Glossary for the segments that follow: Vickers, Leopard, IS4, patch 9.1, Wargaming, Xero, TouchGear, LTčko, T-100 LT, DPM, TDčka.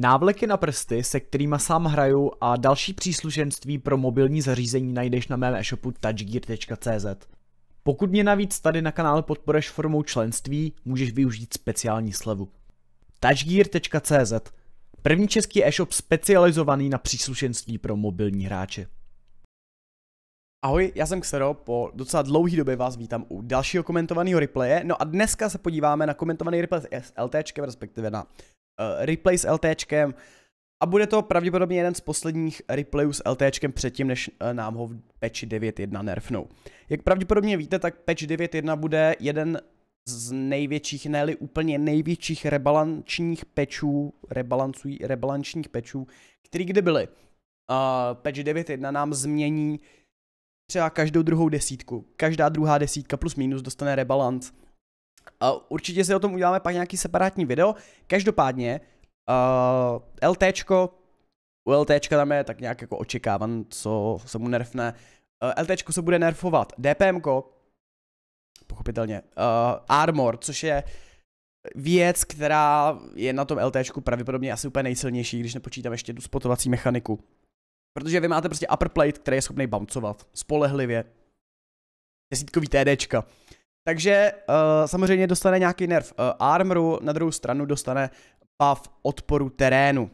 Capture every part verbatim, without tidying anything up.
Návleky na prsty, se kterýma sám hraju, a další příslušenství pro mobilní zařízení najdeš na mém e-shopu touchgear tečka cz. Pokud mě navíc tady na kanále podporuješ formou členství, můžeš využít speciální slevu. touchgear tečka cz, první český e-shop specializovaný na příslušenství pro mobilní hráče. Ahoj, já jsem Xero, po docela dlouhé době vás vítám u dalšího komentovaného replaye. No a dneska se podíváme na komentovaný replay s LTčkem, respektive na uh, replay s LTčkem. A bude to pravděpodobně jeden z posledních replayů s LTčkem předtím, než uh, nám ho v patchi devět tečka jedna nerfnou. Jak pravděpodobně víte, tak patch devět tečka jedna bude jeden z největších, ne-li úplně největších rebalančních patchů, rebalancují, rebalančních patchů, který kdy byly. Uh, patch devět tečka jedna nám změní třeba každou druhou desítku, každá druhá desítka plus minus dostane rebalance. Uh, určitě si o tom uděláme pak nějaký separátní video. Každopádně uh, LTčko, u LTčka tam je tak nějak jako očekávan, co se mu nerfne. Uh, LTčko se bude nerfovat DPMko, pochopitelně, uh, Armor, což je věc, která je na tom LTčku pravděpodobně asi úplně nejsilnější, když nepočítám ještě tu spotovací mechaniku. Protože vy máte prostě upper plate, který je schopný bouncovat spolehlivě. Desítkový TDčka. Takže uh, samozřejmě dostane nějaký nerf uh, armoru, na druhou stranu dostane buff odporu terénu, uh,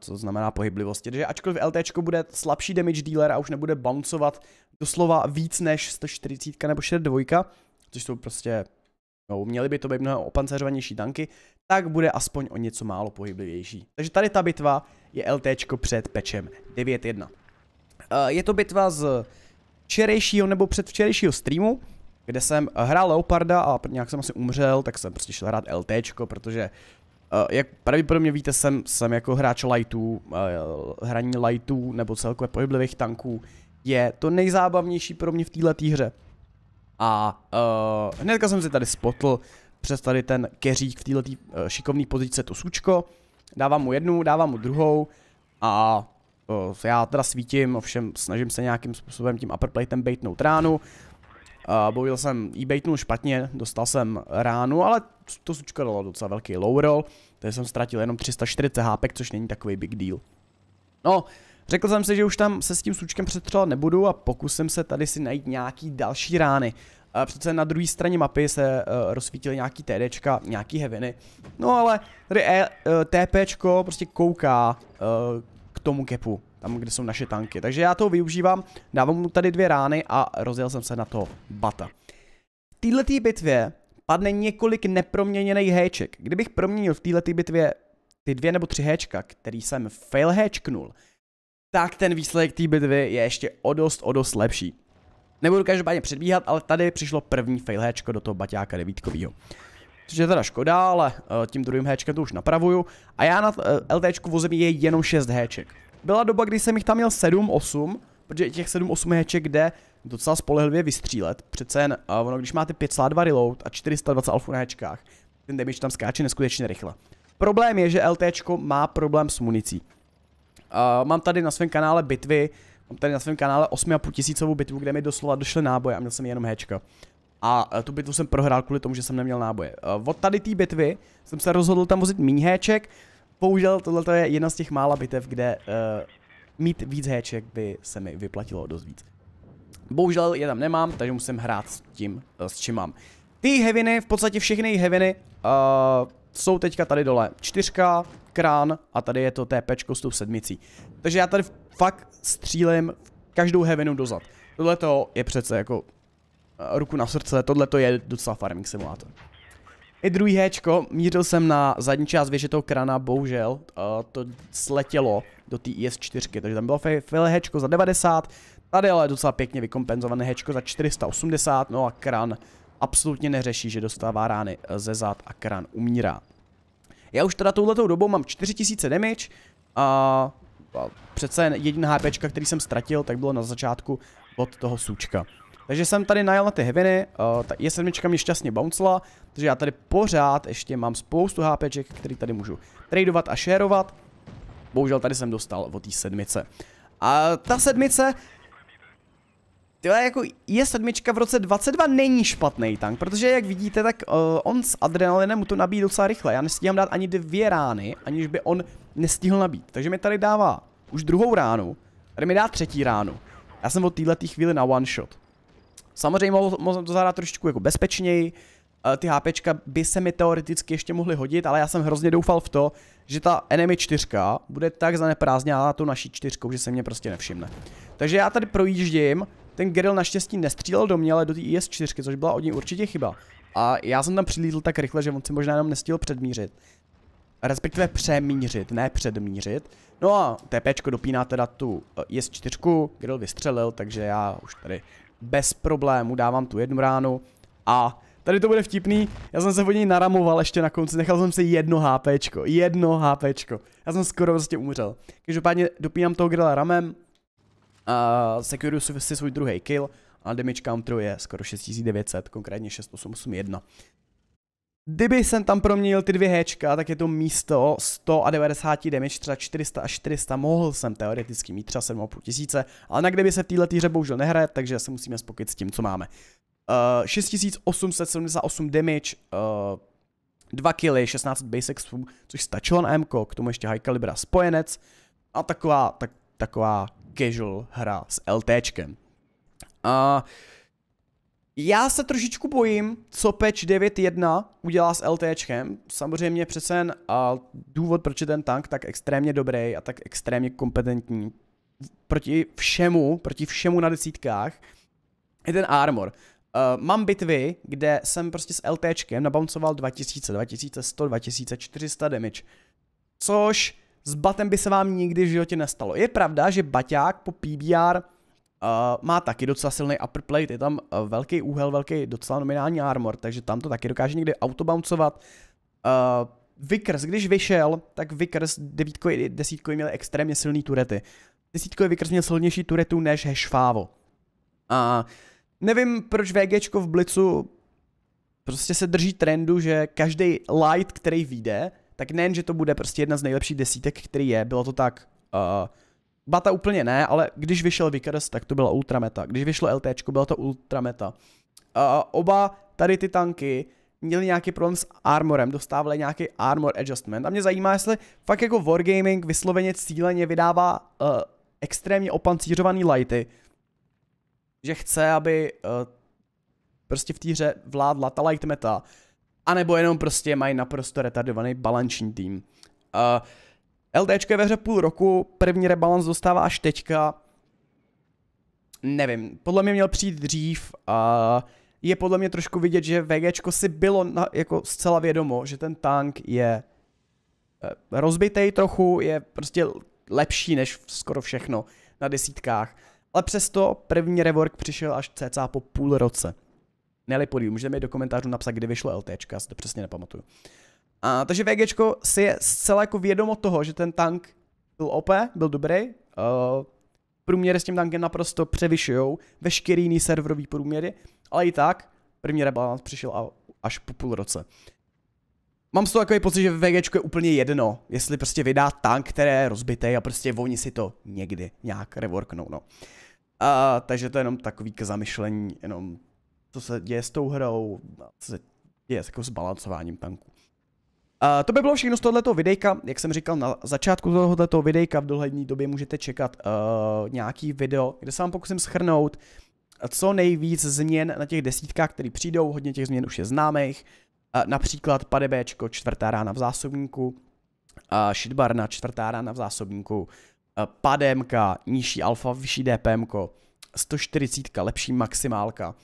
co znamená pohyblivosti. Takže ačkoliv LTčko bude slabší damage dealer a už nebude bouncovat doslova víc než sto čtyřicet nebo šedesát dva, což jsou prostě, no, měly by to být mnohem opanceřovanější tanky, tak bude aspoň o něco málo pohyblivější. Takže tady ta bitva je LTčko před patchem devět tečka jedna. Je to bitva z včerejšího nebo předvčerejšího streamu, kde jsem hrál Leoparda a nějak jsem asi umřel, tak jsem prostě šel hrát LTčko, protože jak pravděpodobně víte, jsem, jsem jako hráč lightů, hraní lightů nebo celkově pohyblivých tanků je to nejzábavnější pro mě v této hře. A uh, hnedka jsem si tady spotl přes tady ten keřík v této uh, šikovné pozice to sučko. Dávám mu jednu, dávám mu druhou a uh, já teda svítím, ovšem snažím se nějakým způsobem tím upper platem baitnout ránu. Uh, bojil jsem, jí baitnul špatně, dostal jsem ránu, ale to sučko dalo docela velký low roll, takže jsem ztratil jenom tři sta čtyřicet hápek, což není takový big deal. No, řekl jsem si, že už tam se s tím sučkem přetřelovat nebudu a pokusím se tady si najít nějaký další rány. Přece na druhé straně mapy se uh, rozsvítily nějaký TDčka, nějaký heaviny. No ale tady e, uh, TPčko prostě kouká uh, k tomu kepu, tam kde jsou naše tanky. Takže já toho využívám, dávám mu tady dvě rány a rozjel jsem se na to bata. V této bitvě padne několik neproměněných héček. Kdybych proměnil v této bitvě ty dvě nebo tři héčka, který jsem fail héčknul, tak ten výsledek té bitvy je ještě o dost, o dost lepší. Nebudu každopádně předbíhat, ale tady přišlo první fail héčko do toho baťáka devítkovýho. Což je teda škoda, ale tím druhým héčkem to už napravuju. A já na LTčku vozemí je jenom šest héček. Byla doba, kdy jsem jich tam měl sedm osm, protože těch sedm osm héček jde docela spolehlivě vystřílet. Přece jen, ono, když máte pět celá dva reload a čtyři sta dvacet alfů na héčkách, ten damage tam skáče neskutečně rychle. Problém je, že LTčko má problém s municí. Uh, mám tady na svém kanále bitvy, mám tady na svém kanále osm a půl tisícovou bitvu, kde mi doslova došly náboje a měl jsem jenom héčka. A uh, tu bitvu jsem prohrál kvůli tomu, že jsem neměl náboje. Uh, od tady té bitvy jsem se rozhodl tam vozit míň héček, bohužel tohle je jedna z těch mála bitev, kde uh, mít víc héček by se mi vyplatilo dost víc. Bohužel je tam nemám, takže musím hrát s tím, uh, s čím mám. Ty heaviny, v podstatě všechny heaviny, uh, jsou teďka tady dole. Čtyřka, krán a tady je to TPčko s tou sedmicí. Takže já tady fakt střílím každou heavinu dozad. Tohle to je přece jako ruku na srdce, tohle to je docela farming simulátor. I druhý héčko, mířil jsem na zadní část věže toho krana, bohužel to sletělo do té I S čtyři, takže tam bylo fail héčko za devadesát, tady ale docela pěkně vykompenzované héčko za čtyři sta osmdesát, no a kran absolutně neřeší, že dostává rány ze zad a kran umírá. Já už teda touhletou dobou mám čtyři tisíce damage a, a přece jen jediná HPčka, který jsem ztratil, tak bylo na začátku od toho sučka. Takže jsem tady najel na ty heaviny, uh, ta I S sedm mě šťastně bouncela, takže já tady pořád ještě mám spoustu HPček, který tady můžu tradovat a shareovat. Bohužel tady jsem dostal od té sedmice. A ta sedmice, tyhle jako I S sedm v roce dvacet dva není špatný tank, protože jak vidíte, tak uh, on s adrenalinem mu to nabíjí docela rychle. Já nestíhám dát ani dvě rány, aniž by on nestihl nabít. Takže mi tady dává už druhou ránu, tady mi dá třetí ránu. Já jsem od této chvíli na one shot. Samozřejmě mohl to zahrát trošičku jako bezpečněji, ty HPčka by se mi teoreticky ještě mohly hodit, ale já jsem hrozně doufal v to, že ta enemy čtyři bude tak zaneprázdněná tu naší čtyřkou, že se mě prostě nevšimne. Takže já tady projíždím, ten geril naštěstí nestřílel do mě, ale do té I S čtyři, což byla od něj určitě chyba. A já jsem tam přilítl tak rychle, že on si možná jenom nestihl předmířit. Respektive přemířit, ne předmířit. No a TPčko dopíná teda tu I S čtyři, geril vystřelil, takže já už tady bez problému dávám tu jednu ránu a tady to bude vtipný, já jsem se od něj naramoval ještě na konci, nechal jsem si jedno HPčko, jedno HPčko, já jsem skoro vlastně umřel. Každopádně dopínám toho grilla ramem, uh, securuju si svůj druhý kill a damage counteru je skoro šest tisíc devět set, konkrétně šest tisíc osm set osmdesát jedna. Kdyby jsem tam proměnil ty dvě héčka, tak je to místo sto a devadesát damage, třeba čtyři sta a čtyři sta, mohl jsem teoreticky mít třeba sedm a půl tisíce, ale na kdyby se v této hře bohužel nehraje, takže se musíme spokojit s tím, co máme. Uh, šest tisíc osm set sedmdesát osm damage, uh, dva killy, šestnáct basexů, což stačilo na M K, k tomu ještě high kalibra spojenec a taková, tak, taková casual hra s LTčkem. Uh, já se trošičku bojím, co patch devět tečka jedna udělá s LTčkem, samozřejmě přece jen uh, důvod, proč je ten tank tak extrémně dobrý a tak extrémně kompetentní proti všemu, proti všemu na desítkách, je ten armor. Uh, mám bitvy, kde jsem prostě s LTčkem nabouncoval dva tisíce, dva tisíce sto, dva tisíce čtyři sta damage. Což s batem by se vám nikdy v životě nestalo. Je pravda, že baťák po P B R uh, má taky docela silný upper plate, je tam uh, velký úhel, velký docela nominální armor, takže tam to taky dokáže někdy autobouncovat. Uh, Vickers, když vyšel, tak Vickers devítkový, desítkový měl extrémně silný turety. Desítkový Vickers měl silnější turetu než Hešfávo. A uh, nevím, proč VGčko v Blicu prostě se drží trendu, že každý light, který vyjde, tak nejen, že to bude prostě jedna z nejlepších desítek, který je, bylo to tak, uh, bata úplně ne, ale když vyšel Vickers, tak to byla ultrameta, když vyšlo LTčko, byla to ultrameta. Uh, oba tady ty tanky měli nějaký problém s armorem, dostávali nějaký armor adjustment a mě zajímá, jestli fakt jako Wargaming vysloveně cíleně vydává uh, extrémně opancířovaný lighty, že chce, aby uh, prostě v té hře vládla ta light meta, anebo jenom prostě mají naprosto retardovaný balanční tým. Uh, LTčko je ve hře půl roku, první rebalance dostává až teďka. Nevím, podle mě měl přijít dřív a uh, je podle mě trošku vidět, že VGčko si bylo na, jako zcela vědomo, že ten tank je uh, rozbitej trochu, je prostě lepší než skoro všechno na desítkách. Ale přesto první rework přišel až cca po půl roce. Ne-li podíl, můžete mi do komentářů napsat, kdy vyšlo LTčka, si to přesně nepamatuju. A, takže VGčko si je zcela jako vědomo toho, že ten tank byl O P, byl dobrý. Uh, průměry s tím tankem naprosto převyšují veškerý jiný serverový průměry, ale i tak první rebalance přišel až po půl roce. Mám z toho takový pocit, že VGčko je úplně jedno, jestli prostě vydá tank, který je rozbitý a prostě oni si to někdy nějak reworknou, no. Uh, takže to je jenom takový k zamyšlení, jenom co se děje s tou hrou, co se děje s takovým zbalancováním tanků. Uh, to by bylo všechno z tohoto videjka, jak jsem říkal na začátku tohoto videjka, v dohlední době můžete čekat uh, nějaký video, kde se vám pokusím shrnout co nejvíc změn na těch desítkách, které přijdou, hodně těch změn už je známých, uh, například PDBčko, čtvrtá rána v zásobníku, uh, shitbarna, čtvrtá rána v zásobníku, Pademka, nižší alfa, vyšší D P M ko, sto čtyřicet, lepší maximálka uh,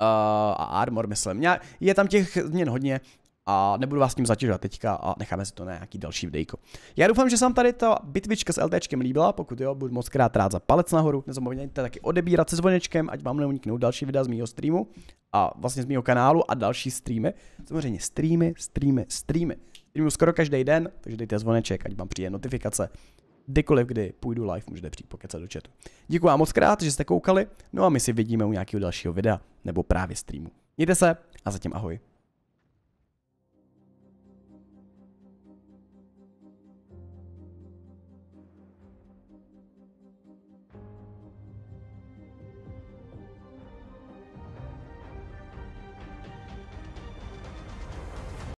a armor, myslím. Je tam těch změn hodně a nebudu vás s tím zatěžovat teďka a necháme si to na nějaký další videjko. Já doufám, že se vám tady ta bitvička s LTčkem líbila, pokud jo, budu moc krát rád za palec nahoru, nezapomeňte taky odebírat se zvonečkem, ať vám neuniknou další videa z mýho streamu a vlastně z mýho kanálu a další streamy, samozřejmě streamy, streamy, streamy. Streamuju skoro každý den, takže dejte zvoneček, ať vám přijde notifikace. Kdykoliv, kdy půjdu live, můžete přijít pokecat do chatu. Děkuji vám moc krát, že jste koukali, no a my si vidíme u nějakého dalšího videa, nebo právě streamu. Mějte se a zatím ahoj.